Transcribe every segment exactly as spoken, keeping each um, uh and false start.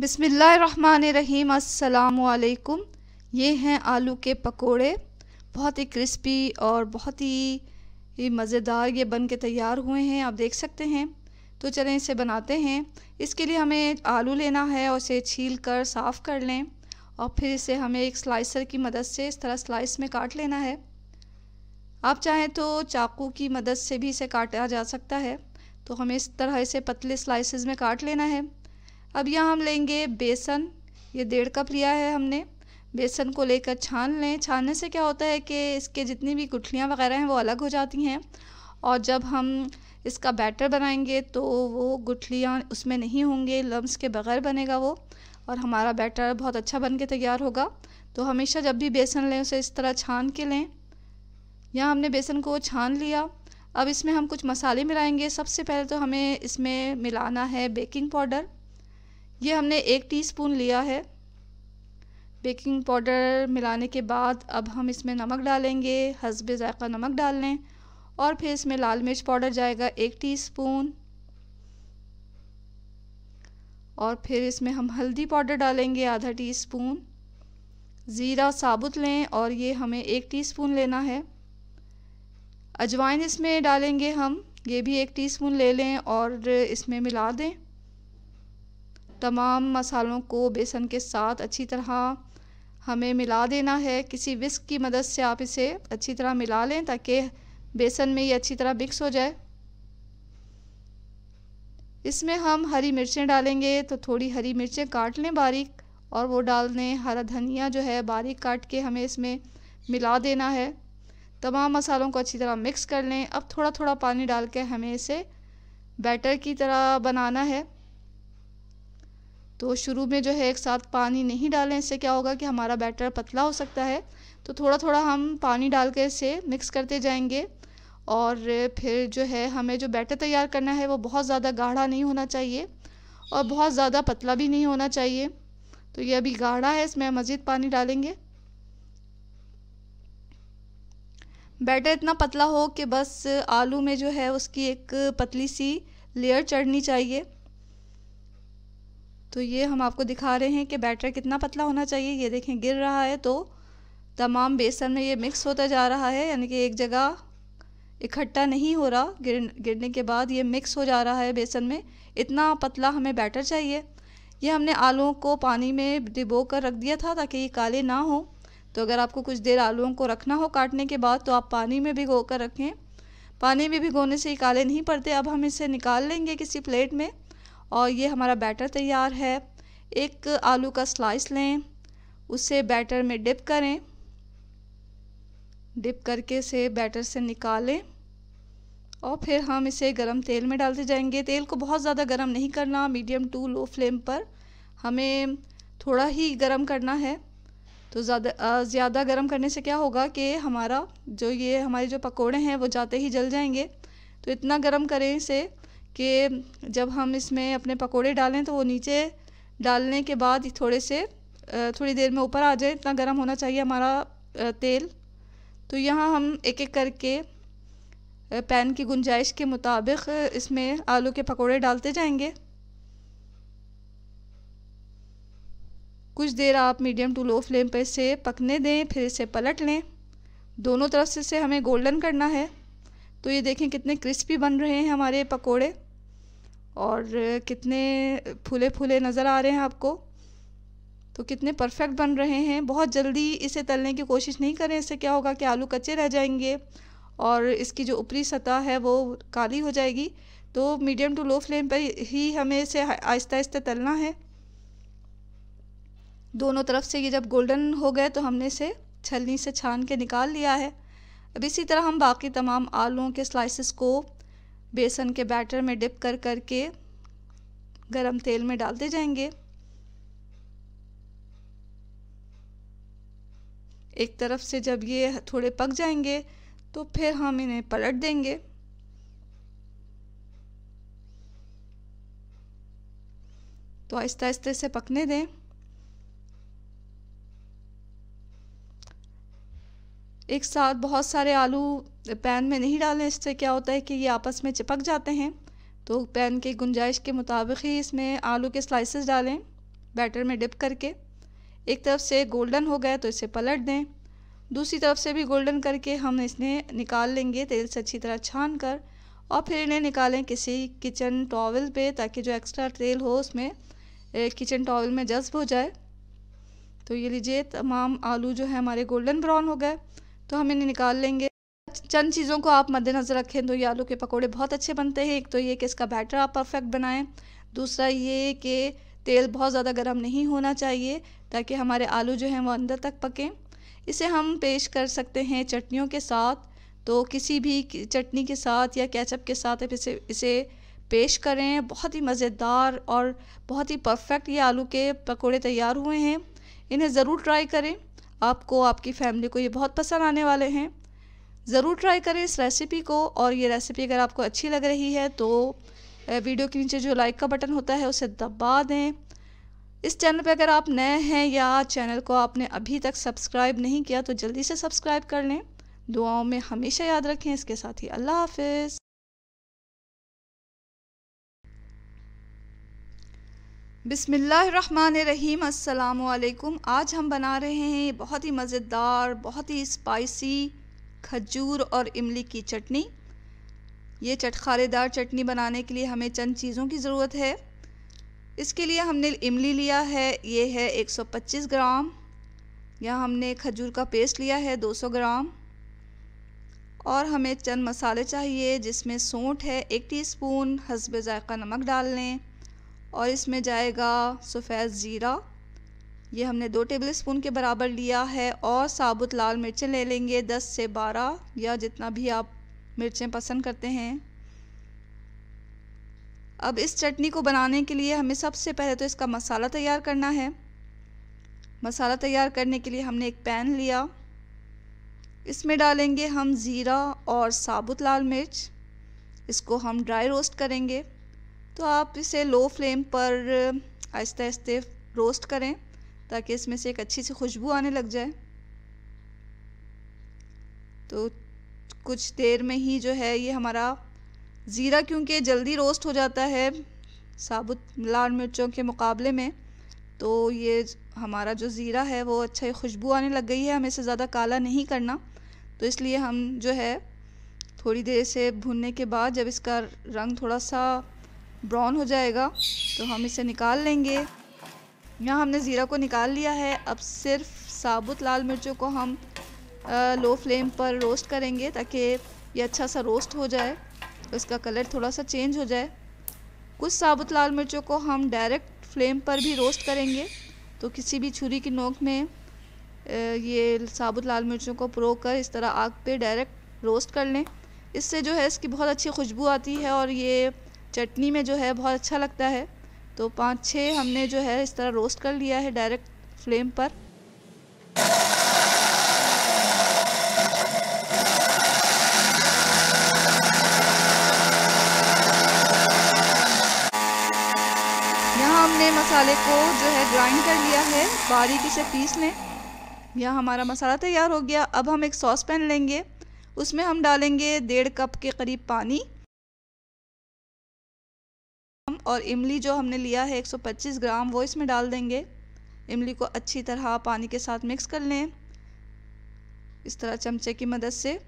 बिस्मिल्लाहिर्रहमानिर्रहीम। अस्सलामुअलैकुम। ये हैं आलू के पकोड़े, बहुत ही क्रिस्पी और बहुत ही मज़ेदार ये बन के तैयार हुए हैं, आप देख सकते हैं। तो चलें इसे बनाते हैं। इसके लिए हमें आलू लेना है और इसे छील कर साफ़ कर लें और फिर इसे हमें एक स्लाइसर की मदद से इस तरह स्लाइस में काट लेना है। आप चाहें तो चाकू की मदद से भी इसे काटा जा सकता है। तो हमें इस तरह इसे पतले स्लाइसेस में काट लेना है। अब यहाँ हम लेंगे बेसन, ये डेढ़ कप लिया है हमने। बेसन को लेकर छान लें। छानने से क्या होता है कि इसके जितनी भी गुठलियाँ वगैरह हैं वो अलग हो जाती हैं और जब हम इसका बैटर बनाएंगे तो वो गुठलियाँ उसमें नहीं होंगे, लम्स के बग़ैर बनेगा वो और हमारा बैटर बहुत अच्छा बन के तैयार होगा। तो हमेशा जब भी बेसन लें उसे इस तरह छान के लें। यहाँ हमने बेसन को छान लिया। अब इसमें हम कुछ मसाले मिलाएंगे। सबसे पहले तो हमें इसमें मिलाना है बेकिंग पाउडर। ये हमने एक टीस्पून लिया है। बेकिंग पाउडर मिलाने के बाद अब हम इसमें नमक डालेंगे, हस्बे ज़ायक़ा नमक डाल लें और फिर इसमें लाल मिर्च पाउडर जाएगा एक टीस्पून और फिर इसमें हम हल्दी पाउडर डालेंगे आधा टीस्पून। ज़ीरा साबुत लें और ये हमें एक टीस्पून लेना है। अजवाइन इसमें डालेंगे हम, ये भी एक टीस्पून ले लें और इसमें मिला दें। तमाम मसालों को बेसन के साथ अच्छी तरह हमें मिला देना है। किसी विस्क की मदद से आप इसे अच्छी तरह मिला लें ताकि बेसन में ये अच्छी तरह मिक्स हो जाए। इसमें हम हरी मिर्चें डालेंगे, तो थोड़ी हरी मिर्चें काट लें बारीक और वो डाल दें। हरा धनिया जो है बारीक काट के हमें इसमें मिला देना है। तमाम मसालों को अच्छी तरह मिक्स कर लें। अब थोड़ा थोड़ा पानी डाल के हमें इसे बैटर की तरह बनाना है। तो शुरू में जो है एक साथ पानी नहीं डालें, इससे क्या होगा कि हमारा बैटर पतला हो सकता है। तो थोड़ा थोड़ा हम पानी डाल के इसे मिक्स करते जाएंगे और फिर जो है हमें जो बैटर तैयार करना है वो बहुत ज़्यादा गाढ़ा नहीं होना चाहिए और बहुत ज़्यादा पतला भी नहीं होना चाहिए। तो ये अभी गाढ़ा है, इसमें मज़ीद पानी डालेंगे। बैटर इतना पतला हो कि बस आलू में जो है उसकी एक पतली सी लेयर चढ़नी चाहिए। तो ये हम आपको दिखा रहे हैं कि बैटर कितना पतला होना चाहिए। ये देखें गिर रहा है, तो तमाम बेसन में ये मिक्स होता जा रहा है, यानी कि एक जगह इकट्ठा नहीं हो रहा। गिर गिरने के बाद ये मिक्स हो जा रहा है बेसन में। इतना पतला हमें बैटर चाहिए। ये हमने आलूओं को पानी में डिबो कर रख दिया था ताकि ये काले ना हों। तो अगर आपको कुछ देर आलूओं को रखना हो काटने के बाद तो आप पानी में भिगो कर रखें। पानी में भिगोने से ये काले नहीं पड़ते। अब हम इसे निकाल लेंगे किसी प्लेट में और ये हमारा बैटर तैयार है। एक आलू का स्लाइस लें, उसे बैटर में डिप करें, डिप करके इसे बैटर से निकालें और फिर हम इसे गरम तेल में डालते जाएंगे। तेल को बहुत ज़्यादा गरम नहीं करना, मीडियम टू लो फ्लेम पर हमें थोड़ा ही गरम करना है। तो ज़्यादा ज़्यादा गर्म करने से क्या होगा कि हमारा जो ये हमारे जो पकोड़े हैं वो जाते ही जल जाएंगे। तो इतना गर्म करें इसे कि जब हम इसमें अपने पकोड़े डालें तो वो नीचे डालने के बाद थोड़े से थोड़ी देर में ऊपर आ जाए। इतना गर्म होना चाहिए हमारा तेल। तो यहाँ हम एक एक करके पैन की गुंजाइश के मुताबिक इसमें आलू के पकोड़े डालते जाएंगे। कुछ देर आप मीडियम टू लो फ्लेम पर इसे पकने दें, फिर इसे पलट लें। दोनों तरफ से इसे हमें गोल्डन करना है। तो ये देखें कितने क्रिस्पी बन रहे हैं हमारे पकोड़े और कितने फूले फूले नज़र आ रहे हैं आपको। तो कितने परफेक्ट बन रहे हैं। बहुत जल्दी इसे तलने की कोशिश नहीं करें, इससे क्या होगा कि आलू कच्चे रह जाएंगे और इसकी जो ऊपरी सतह है वो काली हो जाएगी। तो मीडियम टू लो फ्लेम पर ही हमें इसे आहिस्ता आहिस्ता तलना है। दोनों तरफ से ये जब गोल्डन हो गए तो हमने इसे छलनी से छान के निकाल लिया है। अब इसी तरह हम बाकी तमाम आलूओं के स्लाइसेस को बेसन के बैटर में डिप कर कर के गरम तेल में डालते जाएंगे। एक तरफ से जब ये थोड़े पक जाएंगे तो फिर हम इन्हें पलट देंगे। तो आहिस्ता आहिस्ता इसे पकने दें। एक साथ बहुत सारे आलू पैन में नहीं डालें, इससे क्या होता है कि ये आपस में चिपक जाते हैं। तो पैन की गुंजाइश के मुताबिक ही इसमें आलू के स्लाइसेस डालें, बैटर में डिप करके। एक तरफ से गोल्डन हो गया तो इसे पलट दें, दूसरी तरफ से भी गोल्डन करके हम इसने निकाल लेंगे तेल से अच्छी तरह छान कर, और फिर इन्हें निकालें किसी किचन टॉवल पे ताकि जो एक्स्ट्रा तेल हो उसमें किचन टॉवल में जज्ब हो जाए। तो ये लीजिए तमाम आलू जो है हमारे गोल्डन ब्राउन हो गए तो हम इन्हें निकाल लेंगे। चंद चीज़ों को आप मद्देनज़र रखें तो ये आलू के पकोड़े बहुत अच्छे बनते हैं। एक तो ये कि इसका बैटर आप परफेक्ट बनाएं, दूसरा ये कि तेल बहुत ज़्यादा गर्म नहीं होना चाहिए ताकि हमारे आलू जो हैं वो अंदर तक पकें। इसे हम पेश कर सकते हैं चटनियों के साथ, तो किसी भी चटनी के साथ या केचप के साथ आप इसे इसे पेश करें। बहुत ही मज़ेदार और बहुत ही परफेक्ट ये आलू के पकोड़े तैयार हुए हैं। इन्हें ज़रूर ट्राई करें, आपको आपकी फैमिली को ये बहुत पसंद आने वाले हैं। ज़रूर ट्राई करें इस रेसिपी को, और ये रेसिपी अगर आपको अच्छी लग रही है तो वीडियो के नीचे जो लाइक का बटन होता है उसे दबा दें। इस चैनल पे अगर आप नए हैं या चैनल को आपने अभी तक सब्सक्राइब नहीं किया तो जल्दी से सब्सक्राइब कर लें। दुआओं में हमेशा याद रखें। इसके साथ ही अल्लाह हाफिज़। बिस्मिल्लाहिर्रहमानिर्रहीम। अस्सलामु अलैकुम। आज हम बना रहे हैं बहुत ही मज़ेदार, बहुत ही स्पाइसी खजूर और इमली की चटनी। ये चटखारेदार चटनी बनाने के लिए हमें चंद चीज़ों की ज़रूरत है। इसके लिए हमने इमली लिया है, ये है एक सौ पच्चीस ग्राम। यहाँ हमने खजूर का पेस्ट लिया है दो सौ ग्राम। और हमें चंद मसाले चाहिए जिसमें सौंठ है एक टीस्पून, हस्बे जायका नमक डाल लें, और इसमें जाएगा सफ़ेद ज़ीरा, ये हमने दो टेबलस्पून के बराबर लिया है। और साबुत लाल मिर्चें ले लेंगे दस से बारह, या जितना भी आप मिर्चें पसंद करते हैं। अब इस चटनी को बनाने के लिए हमें सबसे पहले तो इसका मसाला तैयार करना है। मसाला तैयार करने के लिए हमने एक पैन लिया, इसमें डालेंगे हम ज़ीरा और साबुत लाल मिर्च। इसको हम ड्राई रोस्ट करेंगे, तो आप इसे लो फ्लेम पर आहिस्ते आहिस्ते रोस्ट करें ताकि इसमें से एक अच्छी सी खुशबू आने लग जाए। तो कुछ देर में ही जो है ये हमारा ज़ीरा क्योंकि जल्दी रोस्ट हो जाता है साबुत लाल मिर्चों के मुकाबले में, तो ये हमारा जो ज़ीरा है वो अच्छा खुशबू आने लग गई है। हमें इसे ज़्यादा काला नहीं करना, तो इसलिए हम जो है थोड़ी देर से भुनने के बाद जब इसका रंग थोड़ा सा ब्राउन हो जाएगा तो हम इसे निकाल लेंगे। यहाँ हमने ज़ीरा को निकाल लिया है। अब सिर्फ साबुत लाल मिर्चों को हम आ, लो फ्लेम पर रोस्ट करेंगे ताकि ये अच्छा सा रोस्ट हो जाए, इसका कलर थोड़ा सा चेंज हो जाए। कुछ साबुत लाल मिर्चों को हम डायरेक्ट फ्लेम पर भी रोस्ट करेंगे, तो किसी भी छुरी की नोक में आ, ये साबुत लाल मिर्चों को पिरो इस तरह आग पे डायरेक्ट रोस्ट कर लें। इससे जो है इसकी बहुत अच्छी खुशबू आती है और ये चटनी में जो है बहुत अच्छा लगता है। तो पाँच छः हमने जो है इस तरह रोस्ट कर लिया है डायरेक्ट फ्लेम पर। यहाँ हमने मसाले को जो है ग्राइंड कर लिया है, बारीकी से पीस लें। यह हमारा मसाला तैयार हो गया। अब हम एक सॉस पैन लेंगे, उसमें हम डालेंगे डेढ़ कप के करीब पानी, और इमली जो हमने लिया है एक सौ पच्चीस ग्राम वो इसमें डाल देंगे। इमली को अच्छी तरह पानी के साथ मिक्स कर लें इस तरह चमचे की मदद से,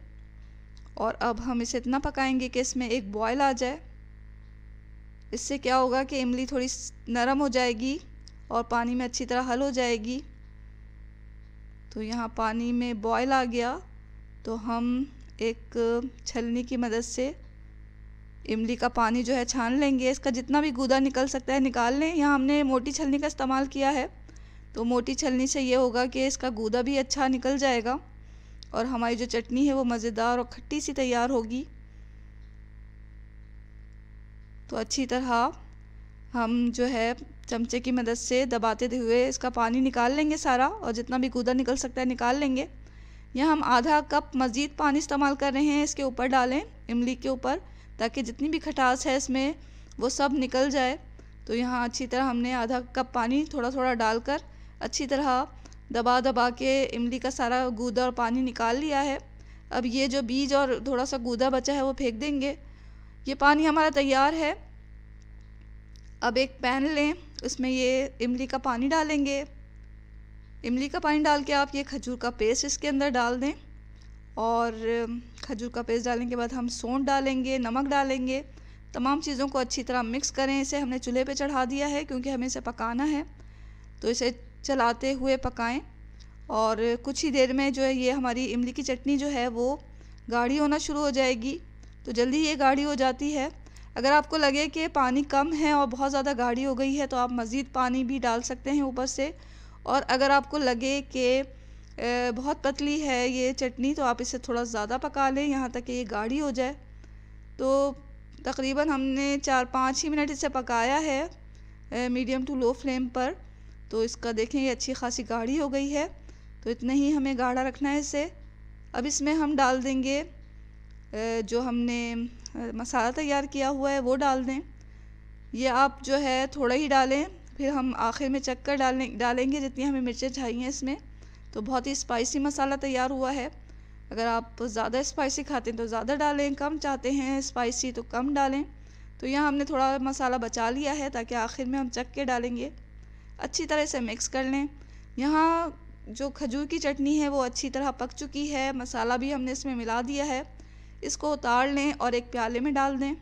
और अब हम इसे इतना पकाएंगे कि इसमें एक बॉयल आ जाए। इससे क्या होगा कि इमली थोड़ी नरम हो जाएगी और पानी में अच्छी तरह हल हो जाएगी। तो यहाँ पानी में बॉयल आ गया, तो हम एक छलनी की मदद से इमली का पानी जो है छान लेंगे। इसका जितना भी गूदा निकल सकता है निकाल लें। यहाँ हमने मोटी छलनी का इस्तेमाल किया है, तो मोटी छलनी से ये होगा कि इसका गूदा भी अच्छा निकल जाएगा और हमारी जो चटनी है वो मज़ेदार और खट्टी सी तैयार होगी। तो अच्छी तरह हम जो है चमचे की मदद से दबाते हुए इसका पानी निकाल लेंगे सारा, और जितना भी गूदा निकल सकता है निकाल लेंगे। यहाँ हम आधा कप मज़ीद पानी इस्तेमाल कर रहे हैं, इसके ऊपर डालें इमली के ऊपर, ताकि जितनी भी खटास है इसमें वो सब निकल जाए। तो यहाँ अच्छी तरह हमने आधा कप पानी थोड़ा थोड़ा डालकर अच्छी तरह दबा दबा के इमली का सारा गूदा और पानी निकाल लिया है। अब ये जो बीज और थोड़ा सा गूदा बचा है वो फेंक देंगे। ये पानी हमारा तैयार है। अब एक पैन लें, उसमें ये इमली का पानी डालेंगे। इमली का पानी डाल के आप ये खजूर का पेस्ट इसके अंदर डाल दें, और खजूर का पेस्ट डालने के बाद हम सौंठ डालेंगे, नमक डालेंगे, तमाम चीज़ों को अच्छी तरह मिक्स करें। इसे हमने चूल्हे पे चढ़ा दिया है क्योंकि हमें इसे पकाना है, तो इसे चलाते हुए पकाएं। और कुछ ही देर में जो है ये हमारी इमली की चटनी जो है वो गाढ़ी होना शुरू हो जाएगी। तो जल्दी ये गाढ़ी हो जाती है। अगर आपको लगे कि पानी कम है और बहुत ज़्यादा गाढ़ी हो गई है तो आप मज़ीद पानी भी डाल सकते हैं ऊपर से। और अगर आपको लगे कि बहुत पतली है ये चटनी तो आप इसे थोड़ा ज़्यादा पका लें यहाँ तक कि ये गाढ़ी हो जाए। तो तकरीबन हमने चार पाँच ही मिनट इसे पकाया है मीडियम टू लो फ्लेम पर। तो इसका देखें ये अच्छी खासी गाढ़ी हो गई है, तो इतना ही हमें गाढ़ा रखना है इसे। अब इसमें हम डाल देंगे जो हमने मसाला तैयार किया हुआ है वो डाल दें। ये आप जो है थोड़ा ही डालें, फिर हम आखिर में चक्कर डालें डालेंगे जितनी हमें मिर्चें चाहिए इसमें। तो बहुत ही स्पाइसी मसाला तैयार हुआ है। अगर आप ज़्यादा स्पाइसी खाते हैं तो ज़्यादा डालें, कम चाहते हैं स्पाइसी तो कम डालें। तो यहाँ हमने थोड़ा मसाला बचा लिया है ताकि आखिर में हम चक्कर डालेंगे। अच्छी तरह से मिक्स कर लें। यहाँ जो खजूर की चटनी है वो अच्छी तरह पक चुकी है, मसाला भी हमने इसमें मिला दिया है। इसको उतार लें और एक प्याले में डाल दें।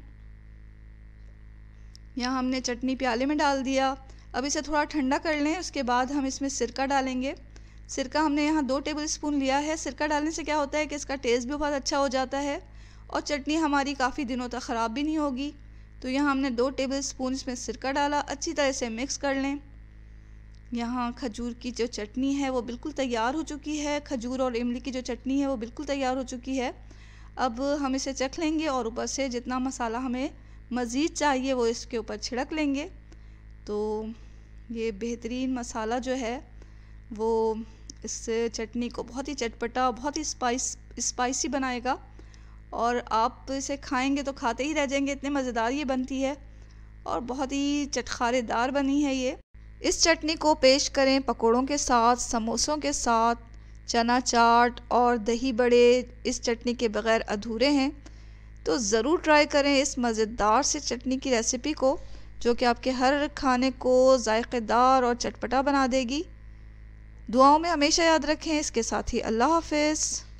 यहाँ हमने चटनी प्याले में डाल दिया। अब इसे थोड़ा ठंडा कर लें, उसके बाद हम इसमें सिरका डालेंगे। सिरका हमने यहाँ दो टेबलस्पून लिया है। सिरका डालने से क्या होता है कि इसका टेस्ट भी बहुत अच्छा हो जाता है और चटनी हमारी काफ़ी दिनों तक ख़राब भी नहीं होगी। तो यहाँ हमने दो टेबलस्पून इसमें सिरका डाला, अच्छी तरह से मिक्स कर लें। यहाँ खजूर की जो चटनी है वो बिल्कुल तैयार हो चुकी है। खजूर और इमली की जो चटनी है वो बिल्कुल तैयार हो चुकी है। अब हम इसे चख लेंगे और ऊपर से जितना मसाला हमें मज़ीद चाहिए वो इसके ऊपर छिड़क लेंगे। तो ये बेहतरीन मसाला जो है वो इस चटनी को बहुत ही चटपटा, बहुत ही स्पाइस स्पाइसी बनाएगा और आप इसे खाएंगे तो खाते ही रह जाएंगे, इतने मज़ेदार ये बनती है और बहुत ही चटखारेदार बनी है ये। इस चटनी को पेश करें पकोड़ों के साथ, समोसों के साथ, चना चाट और दही बड़े इस चटनी के बग़ैर अधूरे हैं। तो ज़रूर ट्राई करें इस मज़ेदार से चटनी की रेसिपी को, जो कि आपके हर खाने को जायकेदार और चटपटा बना देगी। दुआओं में हमेशा याद रखें। इसके साथ ही अल्लाह हाफ़िज़।